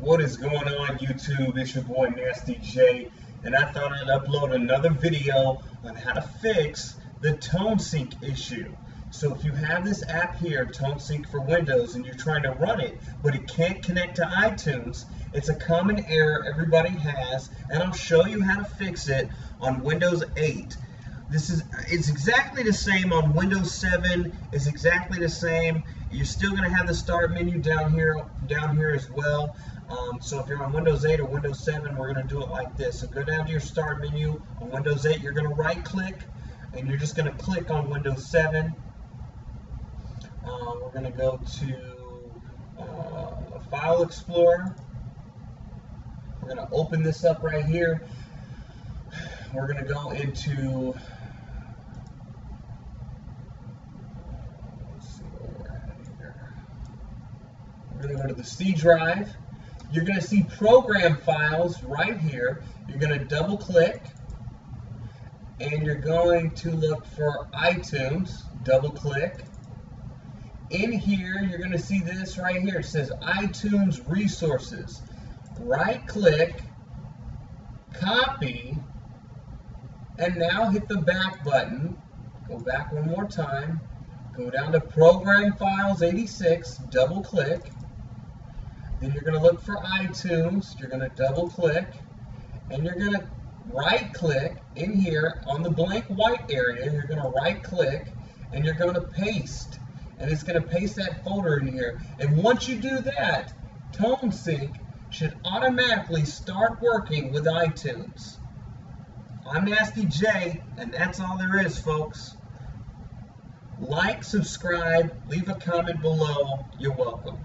What is going on, YouTube? It's your boy Nasty J, and I thought I'd upload another video on how to fix the ToneSync issue. So if you have this app here, ToneSync for Windows, and you're trying to run it, but it can't connect to iTunes, it's a common error everybody has, and I'll show you how to fix it on Windows 8. It's exactly the same on Windows 7. It's exactly the same. You're still going to have the start menu down here as well. So if you're on Windows 8 or Windows 7, we're going to do it like this. So go down to your start menu. On Windows 8, you're going to right click, and you're just going to click on Windows 7. We're going to go to File Explorer. We're going to open this up right here. We're going to go into go to the C drive. You're going to see program files right here. You're going to double click, and you're going to look for iTunes. Double click. In here, you're going to see this right here. It says iTunes Resources. Right click, copy, and now hit the back button. Go back one more time. Go down to Program Files 86. Double click. Then you're going to look for iTunes, you're going to double click, and you're going to right click in here on the blank white area, you're going to right click, and you're going to paste, and it's going to paste that folder in here. And once you do that, ToneSync should automatically start working with iTunes. I'm Nasty J, and that's all there is, folks. Like, subscribe, leave a comment below. You're welcome.